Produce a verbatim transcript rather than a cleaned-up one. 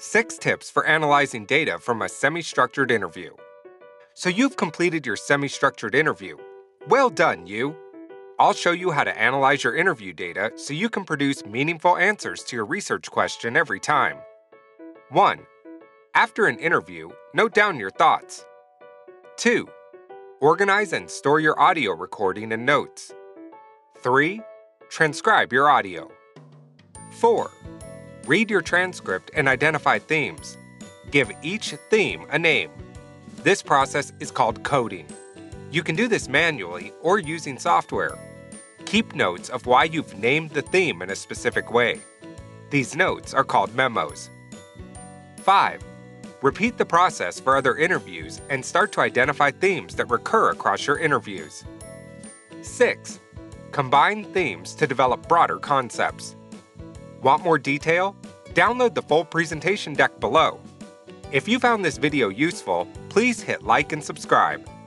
Six tips for analyzing data from a semi-structured interview. So you've completed your semi-structured interview. Well done, you! I'll show you how to analyze your interview data so you can produce meaningful answers to your research question every time. one. After an interview, note down your thoughts. two. Organize and store your audio recording and notes. three. Transcribe your audio. four. Read your transcript and identify themes. Give each theme a name. This process is called coding. You can do this manually or using software. Keep notes of why you've named the theme in a specific way. These notes are called memos. five. Repeat the process for other interviews and start to identify themes that recur across your interviews. six. Combine themes to develop broader concepts. Want more detail? Download the full presentation deck below. If you found this video useful, please hit like and subscribe.